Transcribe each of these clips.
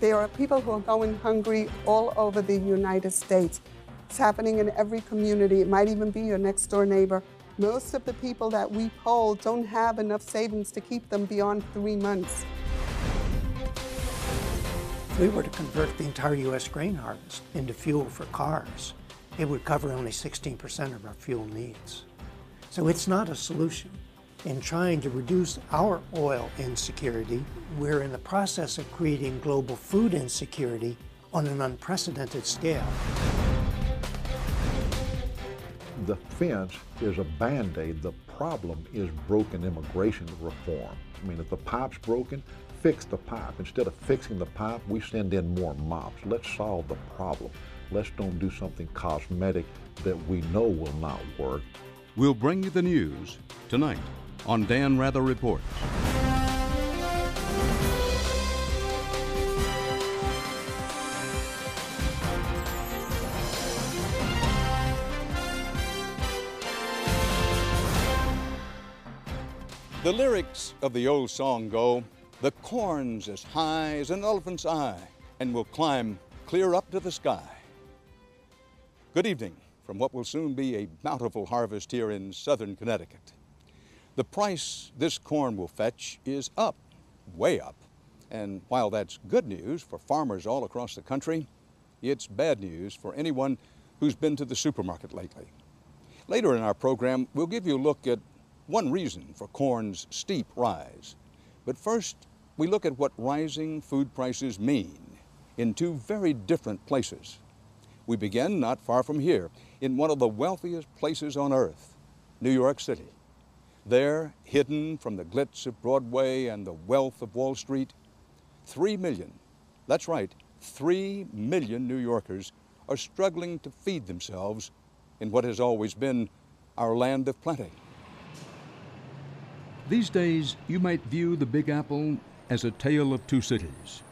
There are people who are going hungry all over the United States. It's happening in every community. It might even be your next door neighbor. Most of the people that we poll don't have enough savings to keep them beyond 3 months. If we were to convert the entire U.S. grain harvest into fuel for cars, it would cover only 16% of our fuel needs. So it's not a solution. In trying to reduce our oil insecurity, we're in the process of creating global food insecurity on an unprecedented scale. The fence is a Band-Aid. The problem is broken immigration reform. I mean, if the pipe's broken, fix the pipe. Instead of fixing the pipe, we send in more mops. Let's solve the problem. Let's don't do something cosmetic that we know will not work. We'll bring you the news tonight on Dan Rather Reports. The lyrics of the old song go, "The corn's as high as an elephant's eye and will climb clear up to the sky." Good evening from what will soon be a bountiful harvest here in southern Connecticut. The price this corn will fetch is up, way up. And while that's good news for farmers all across the country, it's bad news for anyone who's been to the supermarket lately. Later in our program, we'll give you a look at one reason for corn's steep rise. But first, we look at what rising food prices mean in two very different places. We begin not far from here, in one of the wealthiest places on earth, New York City. There, hidden from the glitz of Broadway and the wealth of Wall Street, 3 million, that's right, 3 million New Yorkers are struggling to feed themselves in what has always been our land of plenty. These days, you might view the Big Apple as a tale of two cities.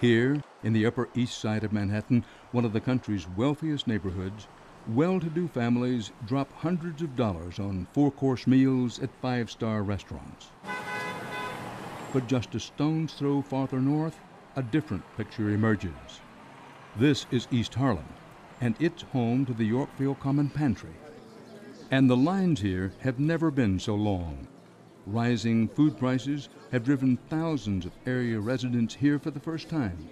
Here, in the Upper East Side of Manhattan, one of the country's wealthiest neighborhoods, well-to-do families drop hundreds of dollars on four-course meals at five-star restaurants. But just a stone's throw farther north, a different picture emerges. This is East Harlem, and it's home to the Yorkville Common Pantry. And the lines here have never been so long. Rising food prices have driven thousands of area residents here for the first time.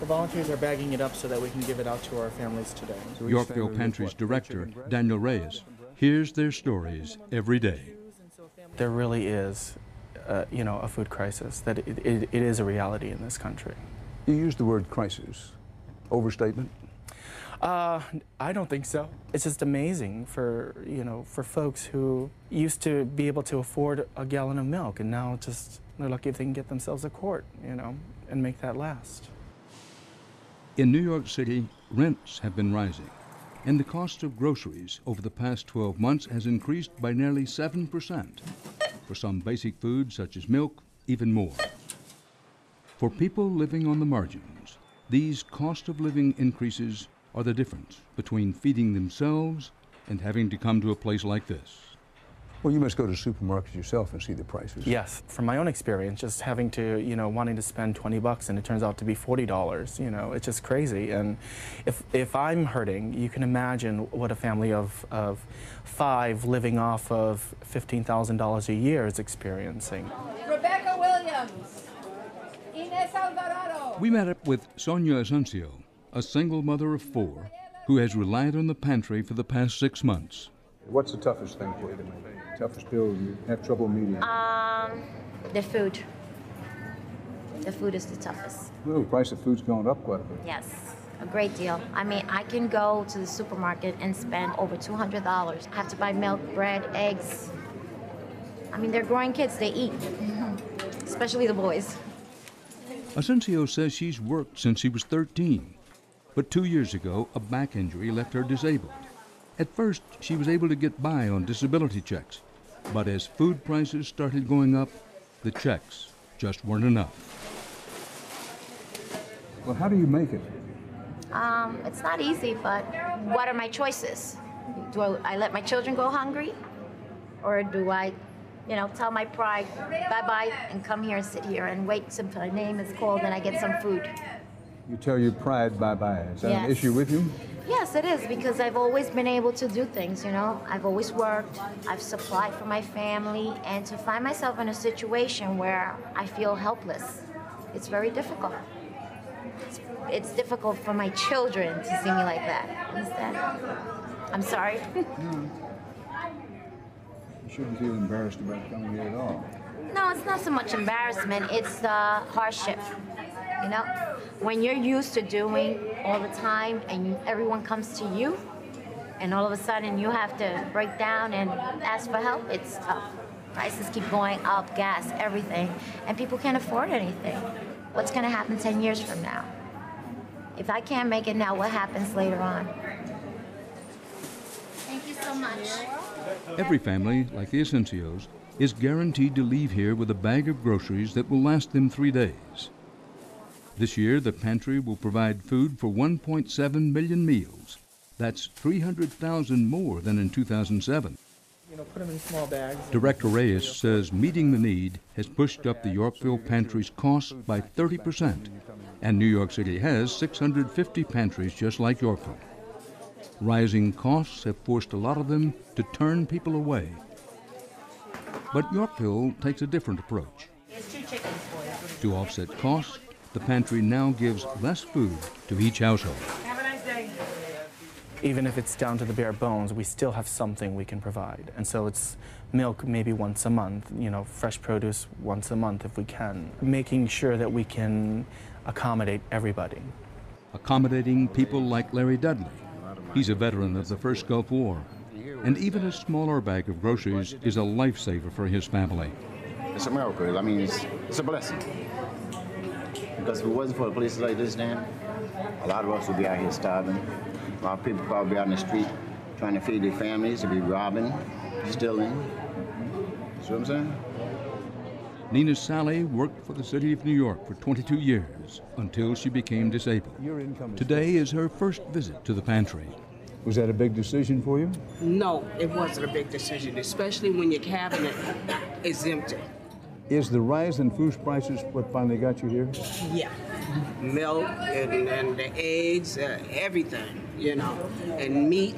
The volunteers are bagging it up so that we can give it out to our families today. Yorkville Pantry's director, Daniel Reyes, hears their stories every day. There really is, a food crisis, that it is a reality in this country. You used the word crisis. Overstatement? I don't think so. It's just amazing for folks who used to be able to afford a gallon of milk, and now just they're lucky if they can get themselves a quart, and make that last. In New York City, rents have been rising, and the cost of groceries over the past 12 months has increased by nearly 7%. For some basic foods, such as milk, even more. For people living on the margins, these cost of living increases are the difference between feeding themselves and having to come to a place like this. Well, you must go to supermarkets yourself and see the prices. Yes, from my own experience, just having to, wanting to spend $20 and it turns out to be $40, it's just crazy. And if I'm hurting, you can imagine what a family of five living off of $15,000 a year is experiencing. Rebecca Williams, Ines Alvarado. We met up with Sonia Asencio, a single mother of four who has relied on the pantry for the past 6 months. What's the toughest thing for you to make? Toughest bill you have trouble meeting? The food. The food is the toughest. Well, the price of food's going up quite a bit. Yes, a great deal. I mean, I can go to the supermarket and spend over $200. I have to buy milk, bread, eggs. I mean, they're growing kids, they eat, especially the boys. Asencio says she's worked since she was 13. But 2 years ago, a back injury left her disabled. At first, she was able to get by on disability checks. But as food prices started going up, the checks just weren't enough. Well, how do you make it? It's not easy, but what are my choices? Do I let my children go hungry? Or do I, tell my pride, bye-bye, and come here and sit here and wait until my name is called and I get some food? you tell your pride bye-bye. Is that an issue with you? Yes, it is, because I've always been able to do things, you know. I've always worked, I've supplied for my family, and to find myself in a situation where I feel helpless, it's very difficult. It's difficult for my children to see me like that. Understand? I'm sorry. No. You shouldn't feel embarrassed about coming here at all. No, it's not so much embarrassment, it's the hardship, you know? When you're used to doing all the time and everyone comes to you, and all of a sudden you have to break down and ask for help, it's tough. Prices keep going up, gas, everything, and people can't afford anything. What's gonna happen 10 years from now? If I can't make it now, what happens later on? Thank you so much. Every family, like the Asencios, is guaranteed to leave here with a bag of groceries that will last them 3 days. This year, the pantry will provide food for 1.7 million meals. That's 300,000 more than in 2007. You know, put them in small bags. Director Reyes says meeting the need has pushed up the Yorkville pantry's costs by 30%, and New York City has 650 pantries just like Yorkville. Rising costs have forced a lot of them to turn people away. But Yorkville takes a different approach. To offset costs, the pantry now gives less food to each household. Have a nice day. Even if it's down to the bare bones, we still have something we can provide. And so it's milk maybe once a month, you know, fresh produce once a month if we can. Making sure that we can accommodate everybody. Accommodating people like Larry Dudley. He's a veteran of the first Gulf War. And even a smaller bag of groceries is a lifesaver for his family. It's a miracle. I mean, it's a blessing. Because if it wasn't for a place like this, then a lot of us would be out here starving. A lot of people probably out in the street trying to feed their families, to be robbing, stealing. See what I'm saying? Nina Sally worked for the city of New York for 22 years until she became disabled. Today is her first visit to the pantry. Was that a big decision for you? No, it wasn't a big decision, especially when your cabinet is empty. Is the rise in food prices what finally got you here? Yeah, milk and the eggs, everything, you know, and meat,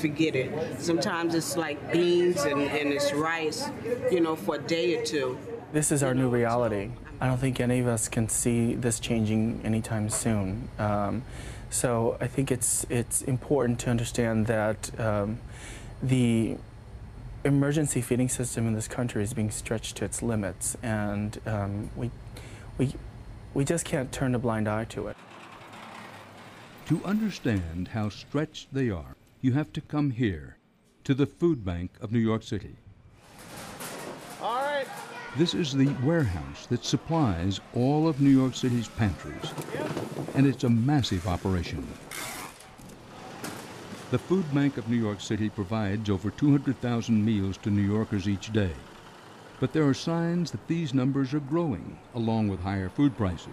forget it. Sometimes it's like beans and it's rice, you know, for a day or two. This is our new reality. I don't think any of us can see this changing anytime soon. So I think it's important to understand that the emergency feeding system in this country is being stretched to its limits, and we just can't turn a blind eye to it. To understand how stretched they are, you have to come here, to the Food Bank of New York City. All right. This is the warehouse that supplies all of New York City's pantries. And it's a massive operation. The Food Bank of New York City provides over 200,000 meals to New Yorkers each day. But there are signs that these numbers are growing, along with higher food prices.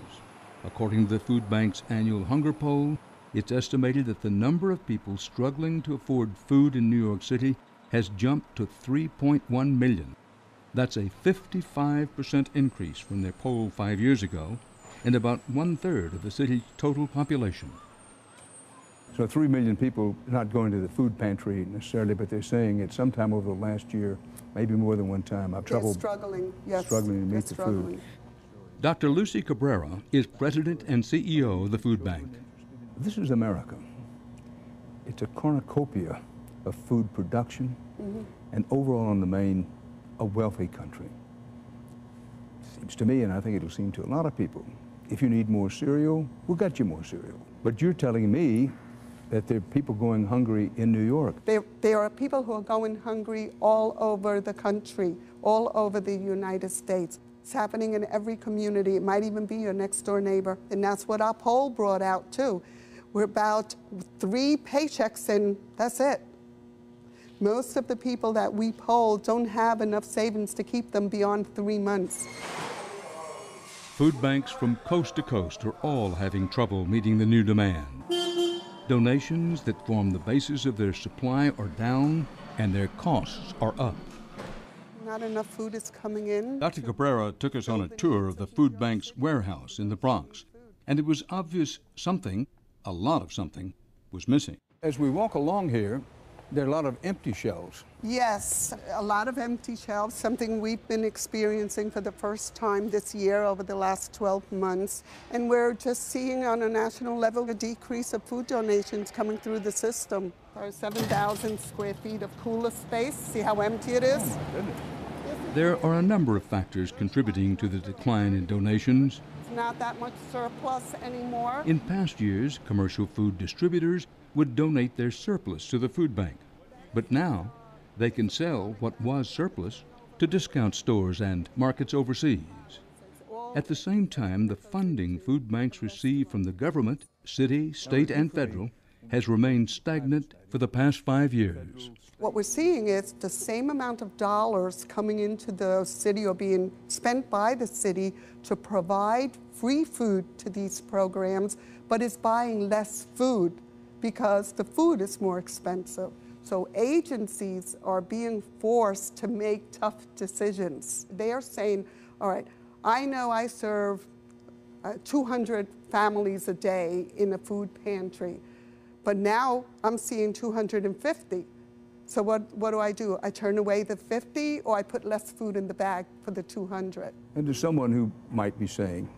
According to the Food Bank's annual hunger poll, it's estimated that the number of people struggling to afford food in New York City has jumped to 3.1 million. That's a 55% increase from their poll 5 years ago, and about one-third of the city's total population. So 3 million people not going to the food pantry necessarily, but they're saying at some time over the last year, maybe more than one time, I've trouble struggling to meet the food. Dr. Lucy Cabrera is president and CEO of the Food Bank. This is America. It's a cornucopia of food production, and overall on the main, a wealthy country. Seems to me, and I think it'll seem to a lot of people, if you need more cereal, we'll get you more cereal. But you're telling me that there are people going hungry in New York. There are people who are going hungry all over the country, all over the United States. It's happening in every community. It might even be your next door neighbor. And that's what our poll brought out too. We're about 3 paychecks and that's it. Most of the people that we polled don't have enough savings to keep them beyond 3 months. Food banks from coast to coast are all having trouble meeting the new demand. Donations that form the basis of their supply are down, and their costs are up. Not enough food is coming in. Dr. Cabrera took us on a tour of the food bank's warehouse in the Bronx. and it was obvious something, a lot of something, was missing. As we walk along here, there are a lot of empty shelves. Yes, a lot of empty shelves, something we've been experiencing for the first time this year over the last 12 months. And we're just seeing on a national level a decrease of food donations coming through the system. Our 7,000 square feet of cooler space, see how empty it is? Oh my goodness. There are a number of factors contributing to the decline in donations. It's not that much surplus anymore. In past years, commercial food distributors would donate their surplus to the food bank. But now, they can sell what was surplus to discount stores and markets overseas. At the same time, the funding food banks receive from the government, city, state, and federal, has remained stagnant for the past 5 years. What we're seeing is the same amount of dollars coming into the city or being spent by the city to provide free food to these programs, but is buying less food because the food is more expensive. So agencies are being forced to make tough decisions. They are saying, all right, I know I serve 200 families a day in a food pantry, but now I'm seeing 250. So what do? I turn away the 50, or I put less food in the bag for the 200. And to someone who might be saying,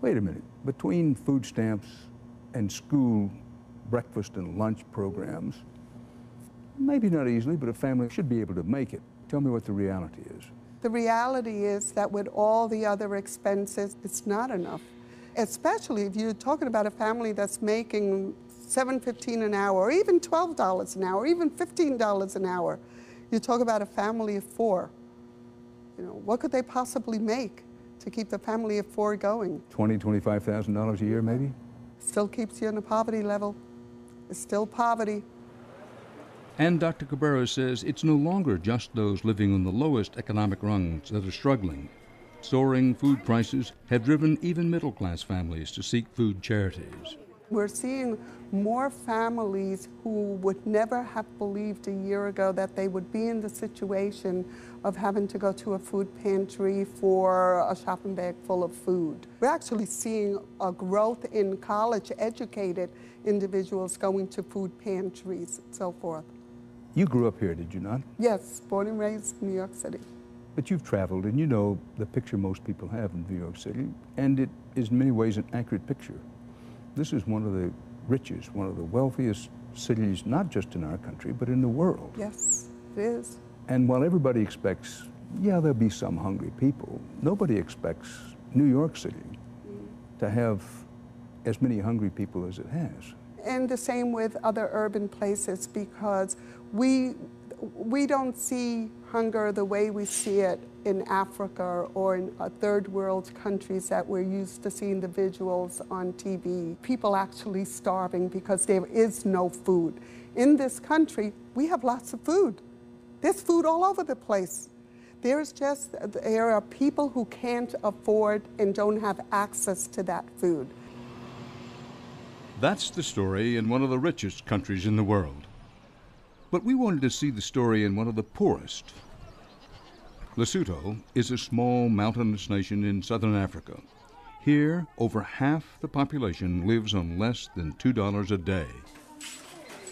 wait a minute, between food stamps and school breakfast and lunch programs, maybe not easily, but a family should be able to make it. Tell me what the reality is. The reality is that with all the other expenses, it's not enough. Especially if you're talking about a family that's making $7.15 an hour, or even $12 an hour, even $15 an hour. You talk about a family of four. You know, what could they possibly make to keep the family of four going? $20,000, $25,000 a year, maybe? Still keeps you in the poverty level. It's still poverty. And Dr. Cabrera says it's no longer just those living on the lowest economic rungs that are struggling. Soaring food prices have driven even middle-class families to seek food charities. We're seeing more families who would never have believed a year ago that they would be in the situation of having to go to a food pantry for a shopping bag full of food. We're actually seeing a growth in college-educated individuals going to food pantries and so forth. You grew up here, did you not? Yes, born and raised in New York City. But you've traveled, and you know the picture most people have in New York City, and it is in many ways an accurate picture. This is one of the richest, one of the wealthiest cities, not just in our country, but in the world. Yes, it is. And while everybody expects, yeah, there'll be some hungry people, nobody expects New York City to have as many hungry people as it has. And the same with other urban places, because we don't see hunger the way we see it in Africa or in third world countries that we're used to seeing the visuals on TV. People actually starving because there is no food. In this country, we have lots of food. There's food all over the place. There are people who can't afford and don't have access to that food. That's the story in one of the richest countries in the world. But we wanted to see the story in one of the poorest. Lesotho is a small mountainous nation in southern Africa. Here, over half the population lives on less than $2 a day.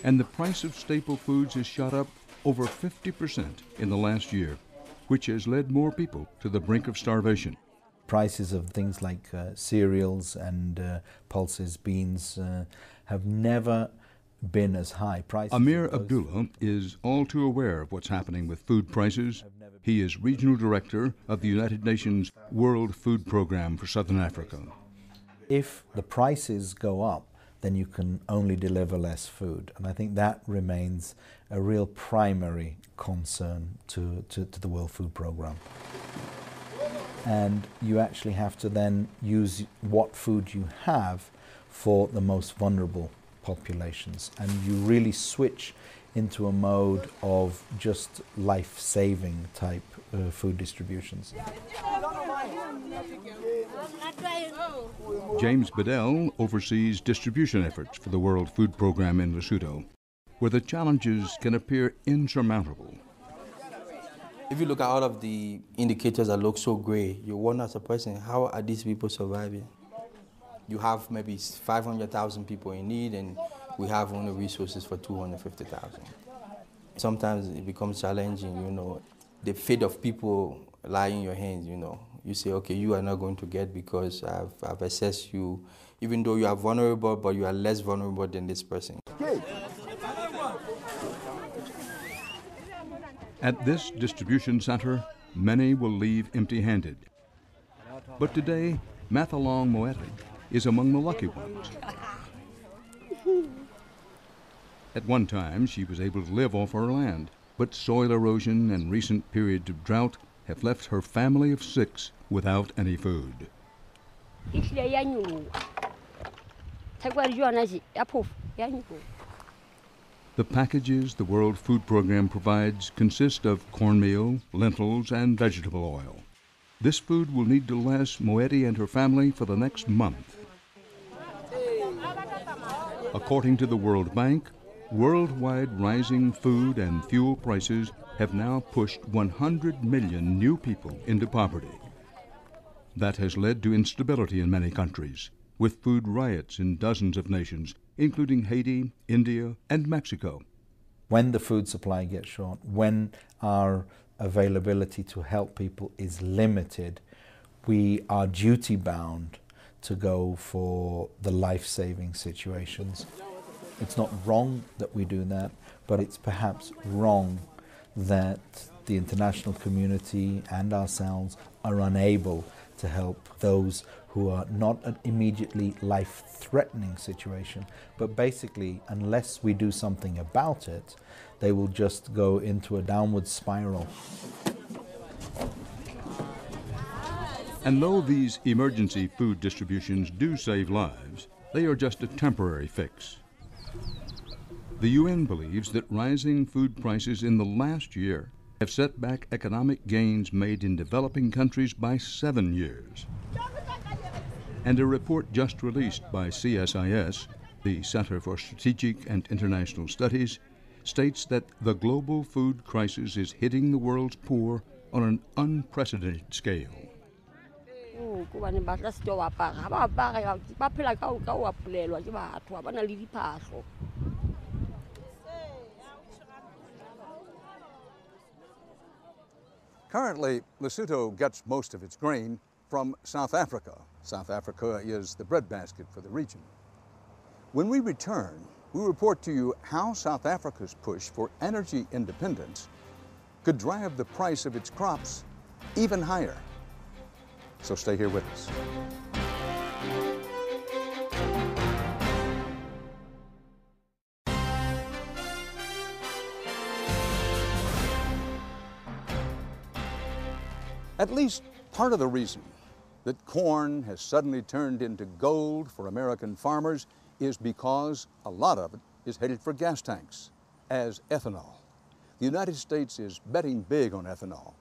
And the price of staple foods has shot up over 50% in the last year, which has led more people to the brink of starvation. Prices of things like cereals and pulses, beans, have never been as high. Prices. Amir Abdullah is all too aware of what's happening with food prices. He is regional director of the United Nations World Food Programme for Southern Africa. If the prices go up, then you can only deliver less food. And I think that remains a real primary concern to the World Food Programme. And you actually have to then use what food you have for the most vulnerable populations, and you really switch into a mode of just life-saving type food distributions. James Bedell oversees distribution efforts for the World Food Programme in Lesotho, where the challenges can appear insurmountable. If you look at all of the indicators that look so grey, you wonder as a person, how are these people surviving? you have maybe 500,000 people in need, and we have only resources for 250,000. Sometimes it becomes challenging, you know. The fate of people lie in your hands, you know. You say, okay, you are not going to get because I've assessed you, even though you are vulnerable, but you are less vulnerable than this person. At this distribution center, many will leave empty-handed. But today, Mathalong Moeti is among the lucky ones. At one time, she was able to live off her land, but soil erosion and recent periods of drought have left her family of 6 without any food. The packages the World Food Programme provides consist of cornmeal, lentils, and vegetable oil. This food will need to last Moeti and her family for the next month. According to the World Bank, worldwide rising food and fuel prices have now pushed 100 million new people into poverty. That has led to instability in many countries, with food riots in dozens of nations, including Haiti, India, and Mexico. When the food supply gets short, when our availability to help people is limited, we are duty-bound to go for the life-saving situations. It's not wrong that we do that, but it's perhaps wrong that the international community and ourselves are unable to help those who are not an immediately life-threatening situation, but basically, unless we do something about it, they will just go into a downward spiral. And though these emergency food distributions do save lives, they are just a temporary fix. The UN believes that rising food prices in the last year have set back economic gains made in developing countries by 7 years. And a report just released by CSIS, the Center for Strategic and International Studies, states that the global food crisis is hitting the world's poor on an unprecedented scale. Currently, Lesotho gets most of its grain from South Africa. South Africa is the breadbasket for the region. When we return, we report to you how South Africa's push for energy independence could drive the price of its crops even higher. So stay here with us. At least part of the reason that corn has suddenly turned into gold for American farmers is because a lot of it is headed for gas tanks as ethanol. The United States is betting big on ethanol.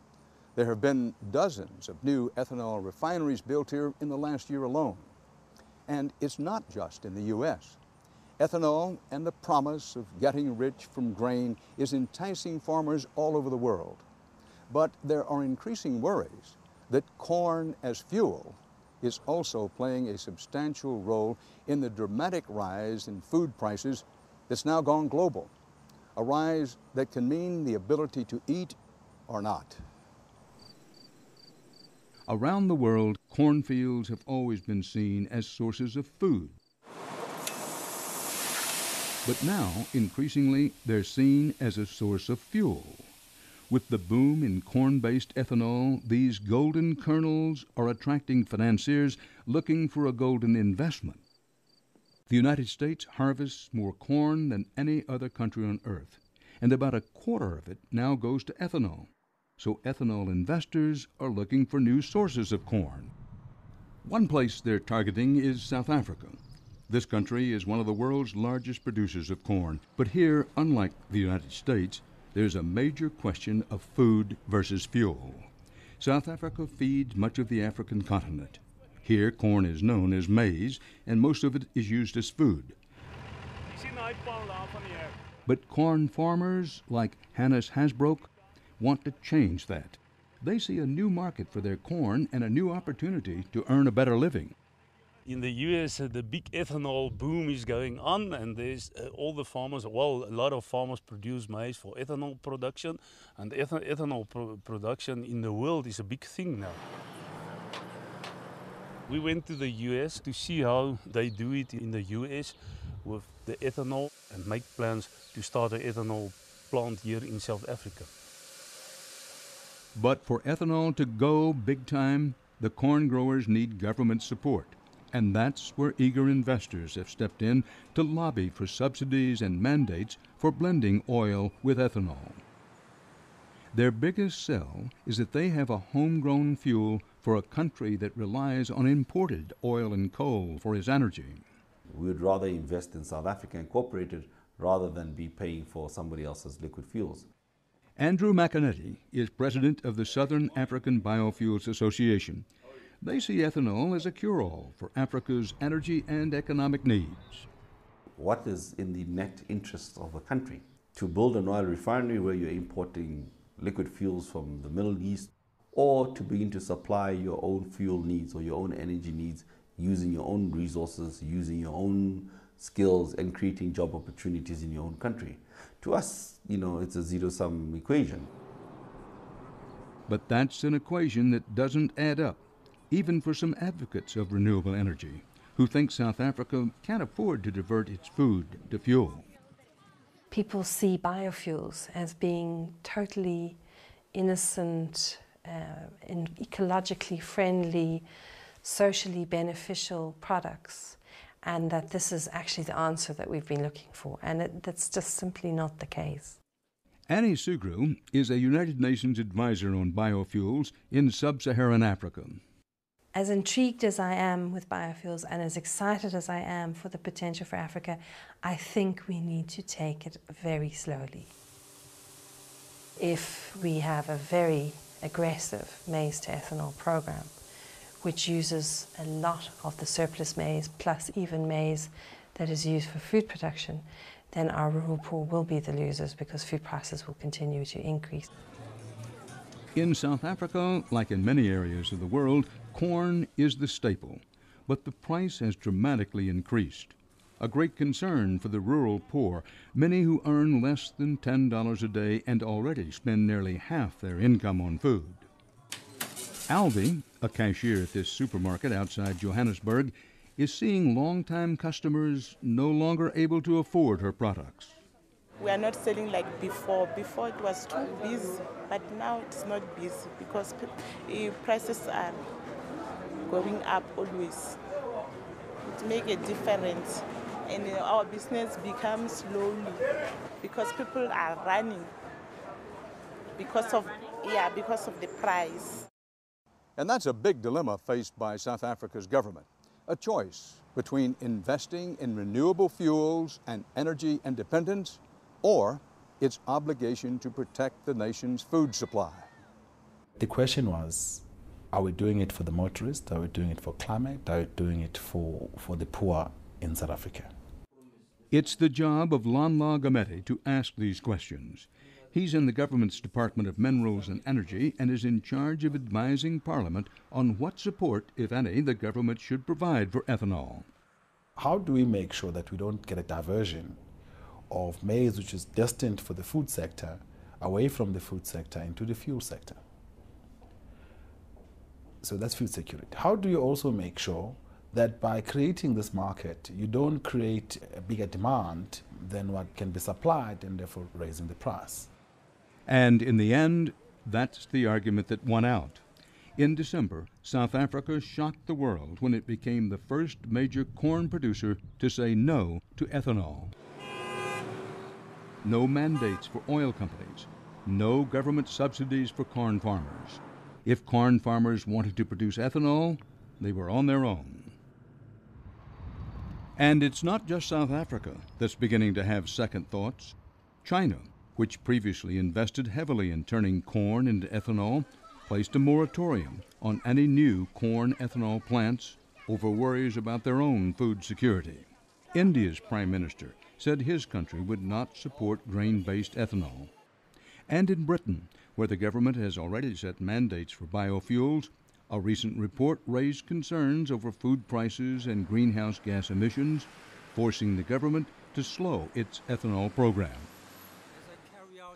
There have been dozens of new ethanol refineries built here in the last year alone. And it's not just in the U.S. Ethanol and the promise of getting rich from grain is enticing farmers all over the world. But there are increasing worries that corn as fuel is also playing a substantial role in the dramatic rise in food prices that's now gone global, a rise that can mean the ability to eat or not. Around the world, cornfields have always been seen as sources of food. But now, increasingly, they're seen as a source of fuel. With the boom in corn-based ethanol, these golden kernels are attracting financiers looking for a golden investment. The United States harvests more corn than any other country on earth, and about a quarter of it now goes to ethanol. So ethanol investors are looking for new sources of corn. One place they're targeting is South Africa. This country is one of the world's largest producers of corn, but here, unlike the United States, there's a major question of food versus fuel. South Africa feeds much of the African continent. Here, corn is known as maize, and most of it is used as food. But corn farmers, like Hannes Hasbroek, want to change that. They see a new market for their corn and a new opportunity to earn a better living. In the US, the big ethanol boom is going on, and there's all the farmers, well, a lot of farmers produce maize for ethanol production, and ethanol production in the world is a big thing now. We went to the US to see how they do it in the US with the ethanol and make plans to start an ethanol plant here in South Africa. But for ethanol to go big time, the corn growers need government support. And that's where eager investors have stepped in to lobby for subsidies and mandates for blending oil with ethanol. Their biggest sell is that they have a homegrown fuel for a country that relies on imported oil and coal for its energy. We would rather invest in South Africa Incorporated rather than be paying for somebody else's liquid fuels. Andrew Makenete is president of the Southern African Biofuels Association. They see ethanol as a cure-all for Africa's energy and economic needs. What is in the net interest of the country? To build an oil refinery where you're importing liquid fuels from the Middle East, or to begin to supply your own fuel needs or your own energy needs using your own resources, using your own skills, and creating job opportunities in your own country. To us, you know, it's a zero-sum equation. But that's an equation that doesn't add up, even for some advocates of renewable energy who think South Africa can't afford to divert its food to fuel. People see biofuels as being totally innocent, and ecologically friendly, socially beneficial products, and that this is actually the answer that we've been looking for, and that's just simply not the case. Annie Sugrue is a United Nations advisor on biofuels in sub-Saharan Africa. As intrigued as I am with biofuels and as excited as I am for the potential for Africa, I think we need to take it very slowly. If we have a very aggressive maize to ethanol program, which uses a lot of the surplus maize plus even maize that is used for food production, then our rural poor will be the losers because food prices will continue to increase. In South Africa, like in many areas of the world, corn is the staple, but the price has dramatically increased. A great concern for the rural poor, many who earn less than $10 a day and already spend nearly half their income on food. Alvi, a cashier at this supermarket outside Johannesburg, is seeing longtime customers no longer able to afford her products. We are not selling like before. Before it was too busy, but now it's not busy because prices are going up always. It makes a difference, and our business becomes slowly because people are running because of the price. And that's a big dilemma faced by South Africa's government, a choice between investing in renewable fuels and energy independence or its obligation to protect the nation's food supply. The question was, are we doing it for the motorists? Are we doing it for climate? Are we doing it for the poor in South Africa? It's the job of Lanla Gomede to ask these questions. He's in the government's Department of Minerals and Energy and is in charge of advising Parliament on what support, if any, the government should provide for ethanol. How do we make sure that we don't get a diversion of maize, which is destined for the food sector, away from the food sector into the fuel sector? So that's food security. How do you also make sure that by creating this market, you don't create a bigger demand than what can be supplied and therefore raising the price? And in the end, that's the argument that won out. In December, South Africa shocked the world when it became the first major corn producer to say no to ethanol. No mandates for oil companies, no government subsidies for corn farmers. If corn farmers wanted to produce ethanol, they were on their own. And it's not just South Africa that's beginning to have second thoughts. China, which previously invested heavily in turning corn into ethanol, placed a moratorium on any new corn ethanol plants over worries about their own food security. India's prime minister said his country would not support grain-based ethanol. And in Britain, where the government has already set mandates for biofuels, A recent report raised concerns over food prices and greenhouse gas emissions, forcing the government to slow its ethanol program.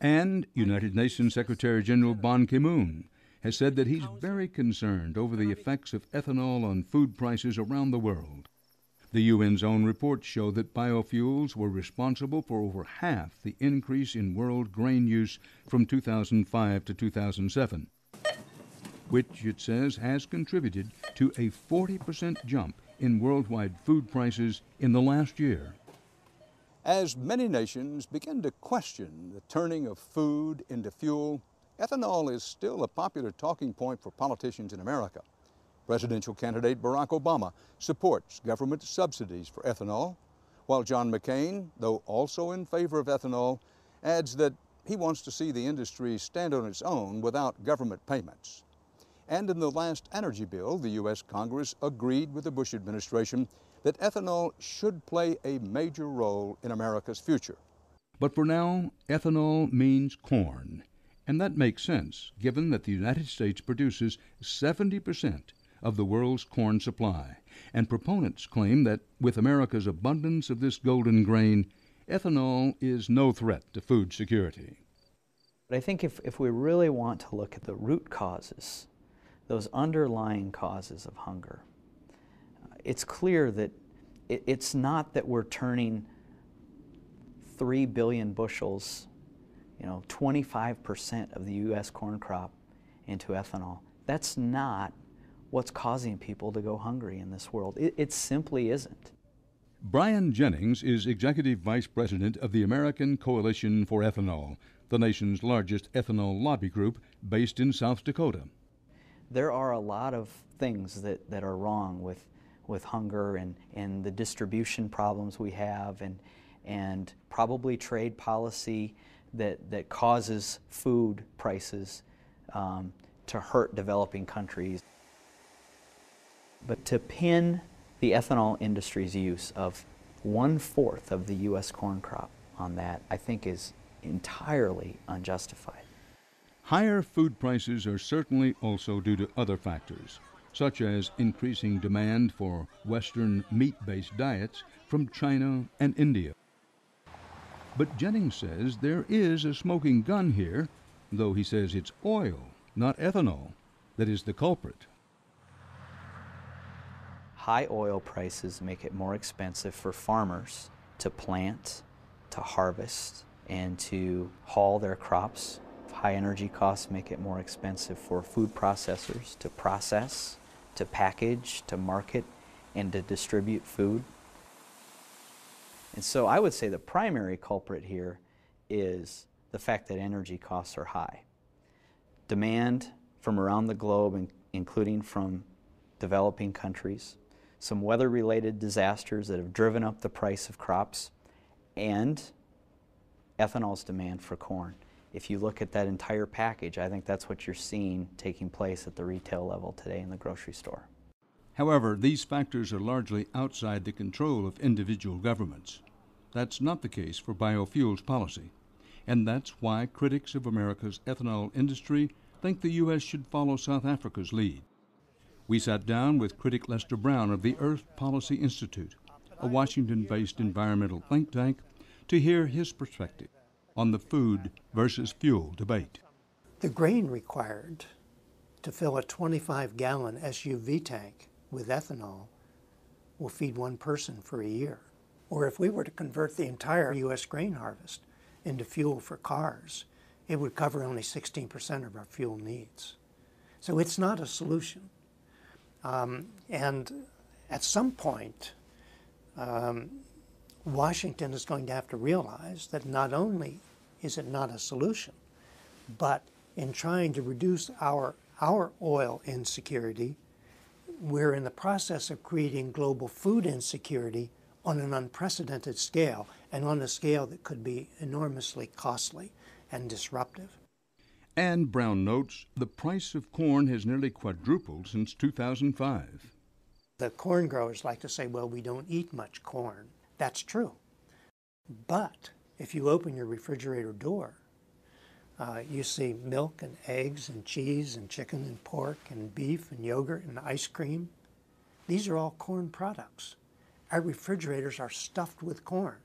And United Nations Secretary-General Ban Ki-moon has said that he's very concerned over the effects of ethanol on food prices around the world. The UN's own reports show that biofuels were responsible for over half the increase in world grain use from 2005 to 2007, which it says has contributed to a 40% jump in worldwide food prices in the last year. As many nations begin to question the turning of food into fuel, ethanol is still a popular talking point for politicians in America. Presidential candidate Barack Obama supports government subsidies for ethanol, while John McCain, though also in favor of ethanol, adds that he wants to see the industry stand on its own without government payments. And in the last energy bill, the U.S. Congress agreed with the Bush administration that ethanol should play a major role in America's future. But for now, ethanol means corn. And that makes sense, given that the United States produces 70% of the world's corn supply. And proponents claim that with America's abundance of this golden grain, ethanol is no threat to food security. But I think if we really want to look at the root causes, those underlying causes of hunger, it's clear that it's not that we're turning 3 billion bushels, 25% of the U.S. corn crop into ethanol. That's not what's causing people to go hungry in this world. It simply isn't. Brian Jennings is Executive Vice President of the American Coalition for Ethanol, the nation's largest ethanol lobby group based in South Dakota. There are a lot of things that are wrong with hunger and the distribution problems we have and probably trade policy that causes food prices to hurt developing countries. But to pin the ethanol industry's use of 1/4 of the U.S. corn crop on that, I think, is entirely unjustified. Higher food prices are certainly also due to other factors, such as increasing demand for Western meat-based diets from China and India. But Jennings says there is a smoking gun here, though he says it's oil, not ethanol, that is the culprit. High oil prices make it more expensive for farmers to plant, to harvest, and to haul their crops. High energy costs make it more expensive for food processors to process, to package, to market, and to distribute food. And so I would say the primary culprit here is the fact that energy costs are high. Demand from around the globe, including from developing countries, some weather-related disasters that have driven up the price of crops, and ethanol's demand for corn. If you look at that entire package, I think that's what you're seeing taking place at the retail level today in the grocery store. However, these factors are largely outside the control of individual governments. That's not the case for biofuels policy. And that's why critics of America's ethanol industry think the U.S. should follow South Africa's lead. We sat down with critic Lester Brown of the Earth Policy Institute, a Washington-based environmental think tank, to hear his perspective on the food versus fuel debate. The grain required to fill a 25-gallon SUV tank with ethanol will feed one person for a year. Or if we were to convert the entire U.S. grain harvest into fuel for cars, it would cover only 16% of our fuel needs. So it's not a solution. And at some point, Washington is going to have to realize that not only is it not a solution, but in trying to reduce our oil insecurity, we're in the process of creating global food insecurity on an unprecedented scale, and on a scale that could be enormously costly and disruptive. And Brown notes the price of corn has nearly quadrupled since 2005. The corn growers like to say, well, we don't eat much corn. That's true. But if you open your refrigerator door, You see milk and eggs and cheese and chicken and pork and beef and yogurt and ice cream. These are all corn products. Our refrigerators are stuffed with corn.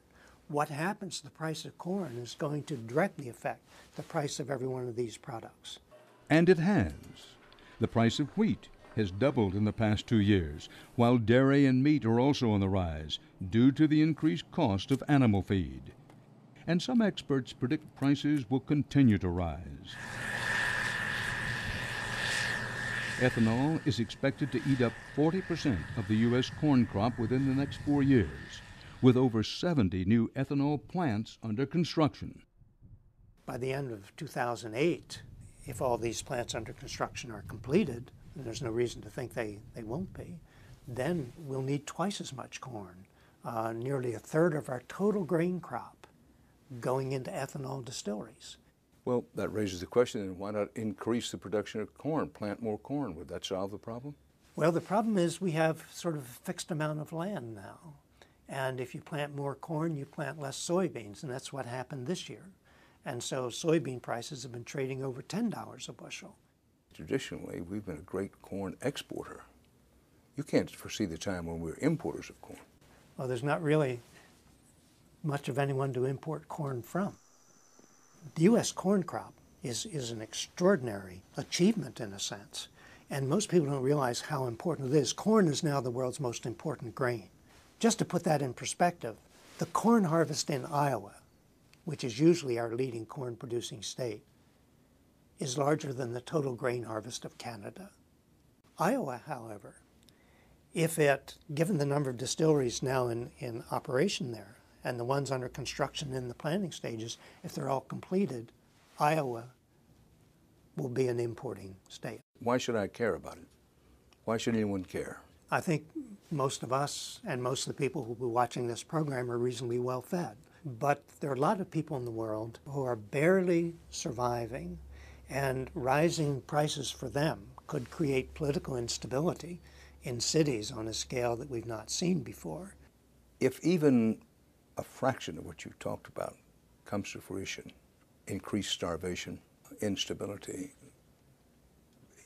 What happens to the price of corn is going to directly affect the price of every one of these products. And it has. The price of wheat has doubled in the past 2 years, while dairy and meat are also on the rise due to the increased cost of animal feed. And some experts predict prices will continue to rise. Ethanol is expected to eat up 40% of the U.S. corn crop within the next 4 years, with over 70 new ethanol plants under construction. By the end of 2008, if all these plants under construction are completed, and there's no reason to think they won't be, then we'll need twice as much corn, nearly a third of our total grain crop going into ethanol distilleries. Well, that raises the question, then why not increase the production of corn, plant more corn? Would that solve the problem? Well, the problem is we have sort of a fixed amount of land now. And if you plant more corn, you plant less soybeans, and that's what happened this year. And so soybean prices have been trading over $10 a bushel. Traditionally, we've been a great corn exporter. You can't foresee the time when we're importers of corn. Well, there's not really much of anyone to import corn from. The U.S. corn crop is an extraordinary achievement in a sense, and most people don't realize how important it is. Corn is now the world's most important grain. Just to put that in perspective, the corn harvest in Iowa, which is usually our leading corn-producing state, is larger than the total grain harvest of Canada. Iowa, however, if it, given the number of distilleries now in operation there and the ones under construction in the planning stages, if they're all completed, Iowa will be an importing state. Why should I care about it? Why should anyone care? I think most of us and most of the people who will be watching this program are reasonably well fed. But there are a lot of people in the world who are barely surviving, and rising prices for them could create political instability in cities on a scale that we've not seen before. If even a fraction of what you talked about comes to fruition, increased starvation, instability,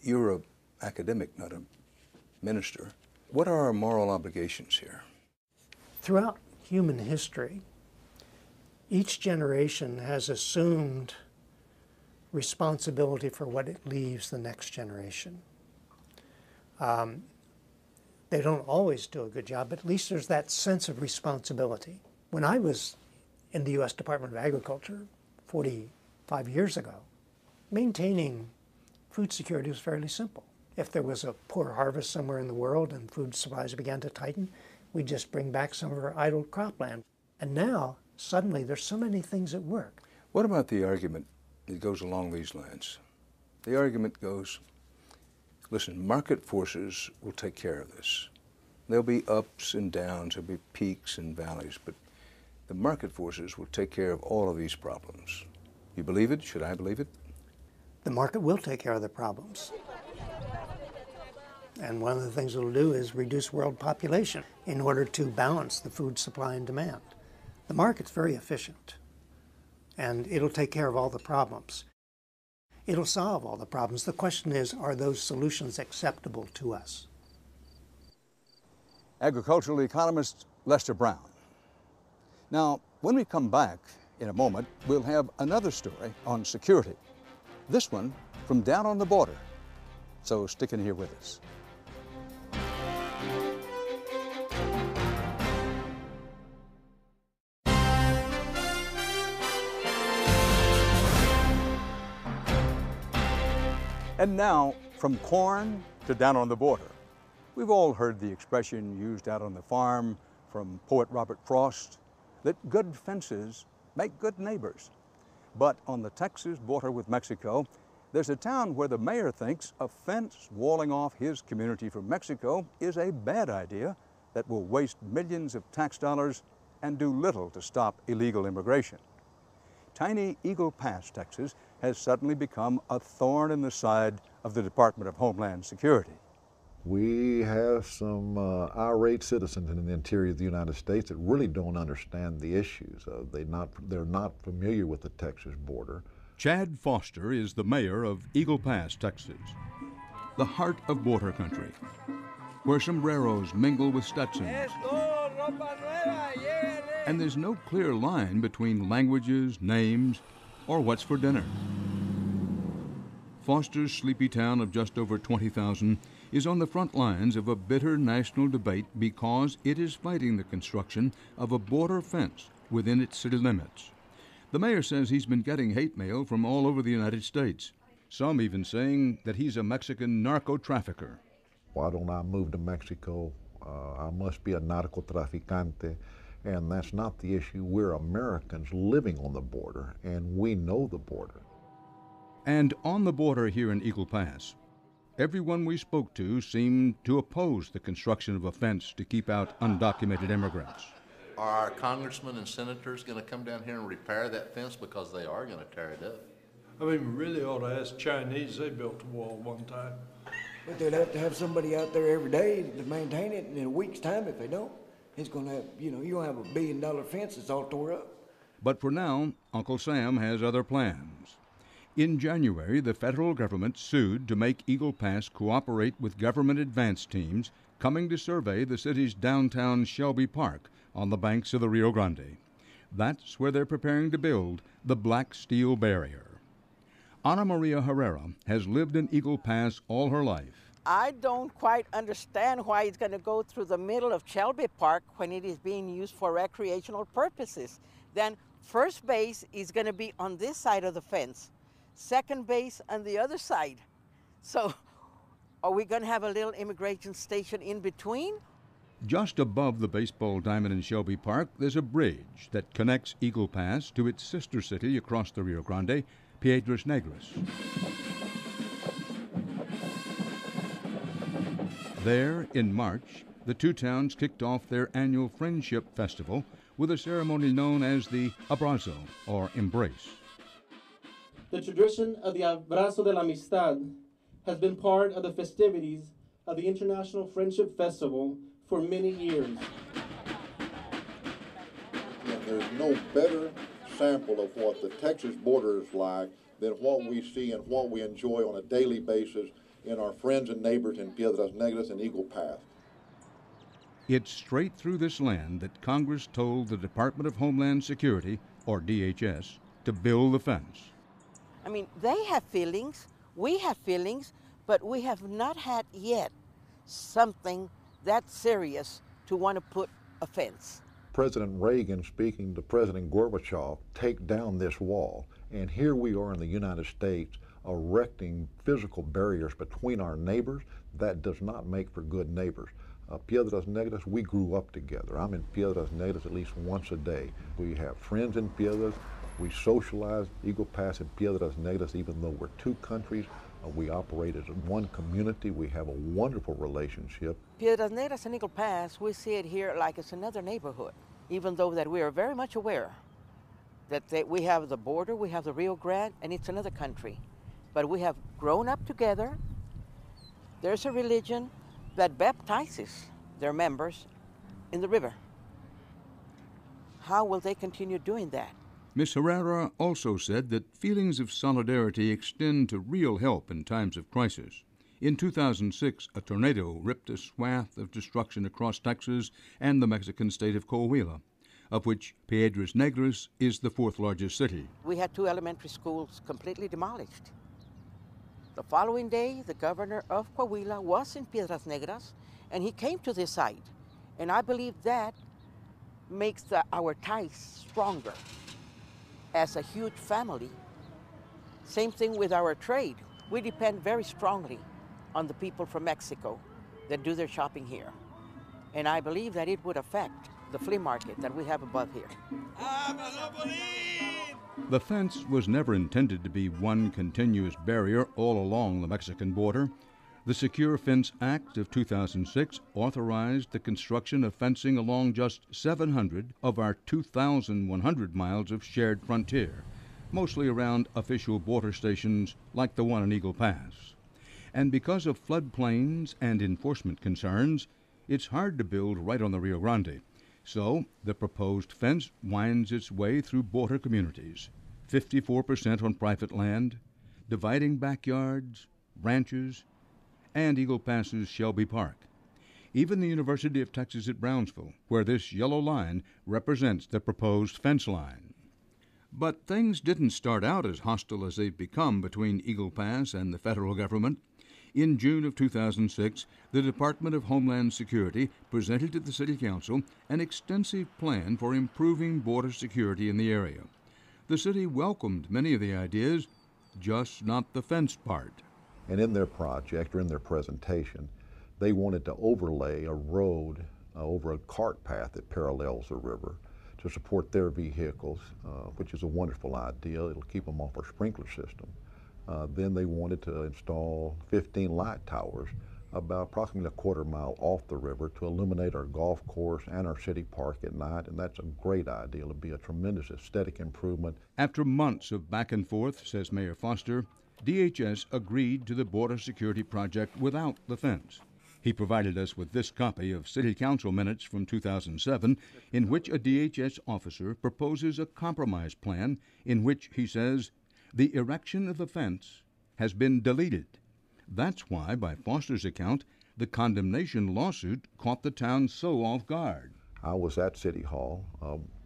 you're an academic, not a minister. What are our moral obligations here? Throughout human history, each generation has assumed responsibility for what it leaves the next generation. They don't always do a good job, but at least there's that sense of responsibility. When I was in the U.S. Department of Agriculture 45 years ago, maintaining food security was fairly simple. If there was a poor harvest somewhere in the world and food supplies began to tighten, we'd just bring back some of our idle cropland. And now, suddenly, there's so many things at work. What about the argument that goes along these lines? The argument goes, listen, market forces will take care of this. There'll be ups and downs, there'll be peaks and valleys, but the market forces will take care of all of these problems. You believe it? Should I believe it? The market will take care of the problems. And one of the things it'll do is reduce world population in order to balance the food supply and demand. The market's very efficient, and it'll take care of all the problems. It'll solve all the problems. The question is, are those solutions acceptable to us? Agricultural economist Lester Brown. Now, when we come back in a moment, we'll have another story on security. This one from down on the border. So stick in here with us. And now, from corn to down on the border. We've all heard the expression used out on the farm from poet Robert Frost, that good fences make good neighbors. But on the Texas border with Mexico, there's a town where the mayor thinks a fence walling off his community from Mexico is a bad idea that will waste millions of tax dollars and do little to stop illegal immigration. Tiny Eagle Pass, Texas, has suddenly become a thorn in the side of the Department of Homeland Security. We have some irate citizens in the interior of the United States that really don't understand the issues. They're not familiar with the Texas border. Chad Foster is the mayor of Eagle Pass, Texas, the heart of water country, where sombreros mingle with Stetsons. And there's no clear line between languages, names, or what's for dinner. Foster's sleepy town of just over 20,000 is on the front lines of a bitter national debate because it is fighting the construction of a border fence within its city limits. The mayor says he's been getting hate mail from all over the United States, some even saying that he's a Mexican narco-trafficker. Why don't I move to Mexico? I must be a narco-traficante. And that's not the issue. We're Americans living on the border, and we know the border. And on the border here in Eagle Pass, everyone we spoke to seemed to oppose the construction of a fence to keep out undocumented immigrants. Are our congressmen and senators going to come down here and repair that fence, because they are going to tear it up? I mean, we really ought to ask Chinese. They built the wall one time. But they'd have to have somebody out there every day to maintain it, and in a week's time, if they don't, it's going to have, you're going to have a billion-dollar fence that's all tore up. But for now, Uncle Sam has other plans. In January, the federal government sued to make Eagle Pass cooperate with government advance teams coming to survey the city's downtown Shelby Park on the banks of the Rio Grande. That's where they're preparing to build the Black Steel Barrier. Ana Maria Herrera has lived in Eagle Pass all her life. I don't quite understand why it's going to go through the middle of Shelby Park when it is being used for recreational purposes. Then first base is going to be on this side of the fence, second base on the other side. So are we going to have a little immigration station in between? Just above the baseball diamond in Shelby Park, there's a bridge that connects Eagle Pass to its sister city across the Rio Grande, Piedras Negras. There, in March, the two towns kicked off their annual Friendship Festival with a ceremony known as the Abrazo, or Embrace. The tradition of the Abrazo de la Amistad has been part of the festivities of the International Friendship Festival for many years. And there's no better sample of what the Texas border is like than what we see and what we enjoy on a daily basis in our friends and neighbors in Piedras Negras and Eagle Pass. It's straight through this land that Congress told the Department of Homeland Security, or DHS, to build the fence. I mean, they have feelings, we have feelings, but we have not had yet something that serious to want to put a fence. President Reagan, speaking to President Gorbachev, take down this wall, and here we are in the United States erecting physical barriers between our neighbors. That does not make for good neighbors. Piedras Negras, we grew up together. I'm in Piedras Negras at least once a day. We have friends in Piedras. We socialize. Eagle Pass and Piedras Negras, even though we're two countries, we operate as one community. We have a wonderful relationship. Piedras Negras and Eagle Pass, we see it here like it's another neighborhood, even though that we are very much aware that we have the border, we have the Rio Grande, and it's another country. But we have grown up together. There's a religion that baptizes their members in the river. How will they continue doing that? Ms. Herrera also said that feelings of solidarity extend to real help in times of crisis. In 2006, a tornado ripped a swath of destruction across Texas and the Mexican state of Coahuila, of which Piedras Negras is the fourth largest city. We had two elementary schools completely demolished. The following day, the governor of Coahuila was in Piedras Negras, and he came to this site. And I believe that makes our ties stronger as a huge family. Same thing with our trade. We depend very strongly on the people from Mexico that do their shopping here. And I believe that it would affect the flea market that we have above here. The fence was never intended to be one continuous barrier all along the Mexican border. The Secure Fence Act of 2006 authorized the construction of fencing along just 700 of our 2,100 miles of shared frontier, mostly around official border stations like the one in Eagle Pass. And because of floodplains and enforcement concerns, it's hard to build right on the Rio Grande. So the proposed fence winds its way through border communities, 54% on private land, dividing backyards, ranches, and Eagle Pass's Shelby Park. Even the University of Texas at Brownsville, where this yellow line represents the proposed fence line. But things didn't start out as hostile as they've become between Eagle Pass and the federal government. In June of 2006, the Department of Homeland Security presented to the City Council an extensive plan for improving border security in the area. The city welcomed many of the ideas, just not the fence part. And in their project, or in their presentation, they wanted to overlay a road over a cart path that parallels the river to support their vehicles, which is a wonderful idea. It'll keep them off our sprinkler system. Then they wanted to install 15 light towers about approximately a quarter mile off the river to illuminate our golf course and our city park at night, and that's a great idea. It'll be a tremendous aesthetic improvement. After months of back and forth, says Mayor Foster, DHS agreed to the border security project without the fence. He provided us with this copy of City Council minutes from 2007, in which a DHS officer proposes a compromise plan in which, he says, the erection of the fence has been deleted. That's why, by Foster's account, the condemnation lawsuit caught the town so off guard. I was at City Hall,